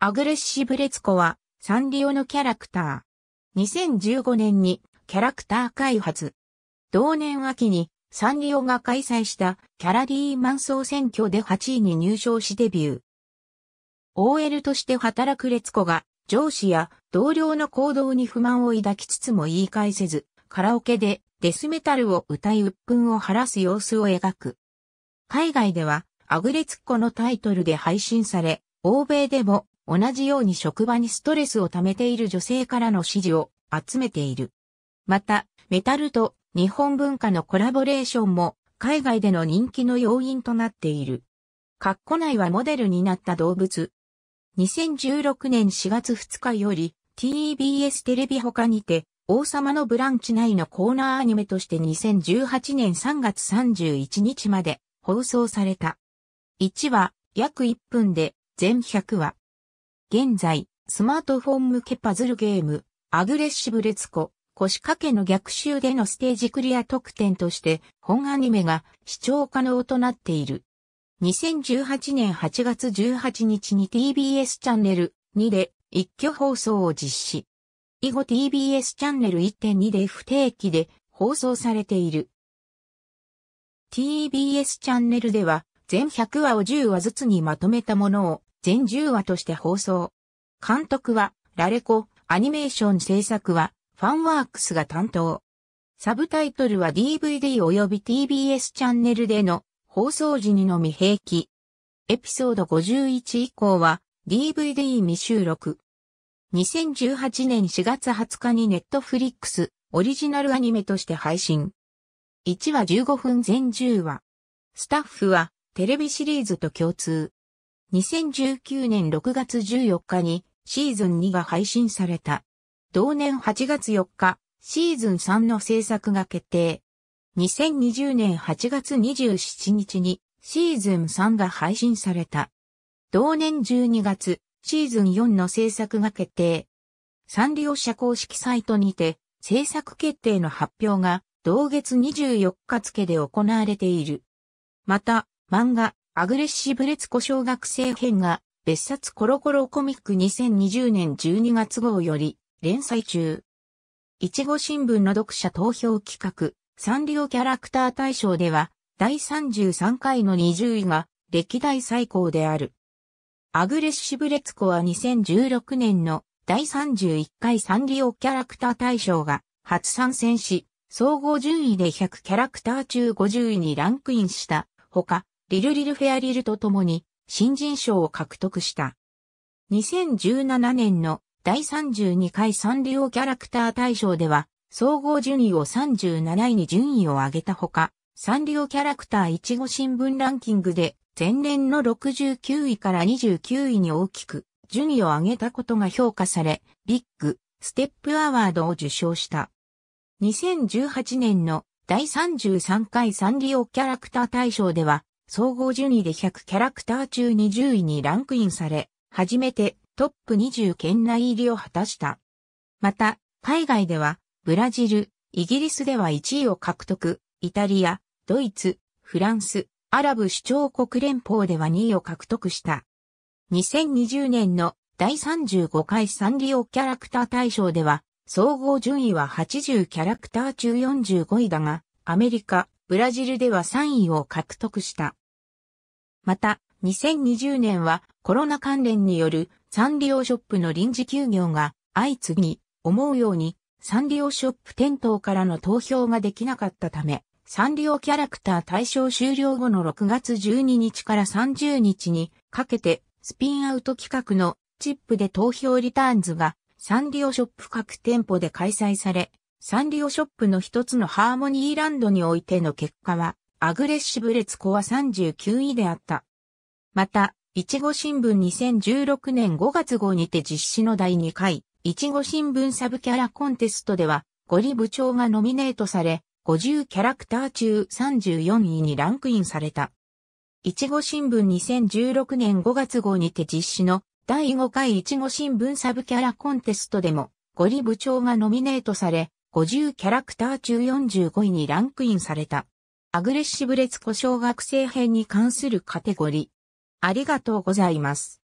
アグレッシブレツコはサンリオのキャラクター。2015年にキャラクター開発。同年秋にサンリオが開催したキャラリーマン総選挙で8位に入賞しデビュー。OL として働くレツコが上司や同僚の行動に不満を抱きつつも言い返せず、カラオケでデスメタルを歌い鬱憤を晴らす様子を描く。海外ではAggretsukoのタイトルで配信され、欧米でも同じように職場にストレスを溜めている女性からの支持を集めている。また、メタルと日本文化のコラボレーションも海外での人気の要因となっている。括弧内はモデルになった動物。2016年4月2日より TBS テレビ他にて王様のブランチ内のコーナーアニメとして2018年3月31日まで放送された。1話約1分で全100話。現在、スマートフォン向けパズルゲーム、アグレッシブレツコ、腰掛けの逆襲でのステージクリア特典として、本アニメが視聴可能となっている。2018年8月18日に TBS チャンネル2で一挙放送を実施。以後 TBS チャンネル 1.2 で不定期で放送されている。TBS チャンネルでは、全100話を10話ずつにまとめたものを、全10話として放送。監督は、ラレコ、アニメーション制作は、ファンワークスが担当。サブタイトルは DVD 及び TBS チャンネルでの放送時にのみ併記。エピソード51以降は DVD 未収録。2018年4月20日に Netflix オリジナルアニメとして配信。1話15分全10話。スタッフはテレビシリーズと共通。2019年6月14日にシーズン2が配信された。同年8月4日、シーズン3の制作が決定。2020年8月27日にシーズン3が配信された。同年12月、シーズン4の制作が決定。サンリオ社公式サイトにて制作決定の発表が同月24日付で行われている。また、漫画、アグレッシブレツコ小学生編が別冊コロコロコミック2020年12月号より連載中。いちご新聞の読者投票企画サンリオキャラクター大賞では第33回の20位が歴代最高である。アグレッシブレツコは2016年の第31回サンリオキャラクター大賞が初参戦し、総合順位で100キャラクター中50位にランクインしたほか、リルリルフェアリルと共に新人賞を獲得した。2017年の第32回サンリオキャラクター大賞では総合順位を37位に順位を上げたほか、サンリオキャラクターいちご新聞ランキングで前年の69位から29位に大きく順位を上げたことが評価され、ビッグステップアワードを受賞した。2018年の第33回サンリオキャラクター大賞では、総合順位で100キャラクター中20位にランクインされ、初めてトップ20圏内入りを果たした。また、海外では、ブラジル、イギリスでは1位を獲得、イタリア、ドイツ、フランス、アラブ首長国連邦では2位を獲得した。2020年の第35回サンリオキャラクター大賞では、総合順位は80キャラクター中45位だが、アメリカ、ブラジルでは3位を獲得した。また、2020年はコロナ関連によるサンリオショップの臨時休業が相次ぎ、思うようにサンリオショップ店頭からの投票ができなかったため、サンリオキャラクター大賞終了後の6月12日から30日にかけてスピンアウト企画のチップで投票リターンズがサンリオショップ各店舗で開催され、サンリオショップの一つのハーモニーランドにおいての結果は、アグレッシブレツコは39位であった。また、いちご新聞2016年5月号にて実施の第2回、いちご新聞サブキャラコンテストでは、ゴリ部長がノミネートされ、50キャラクター中34位にランクインされた。いちご新聞2016年5月号にて実施の第5回いちご新聞サブキャラコンテストでも、ゴリ部長がノミネートされ、50キャラクター中45位にランクインされた。アグレッシブレツコ小学生編に関するカテゴリー。ありがとうございます。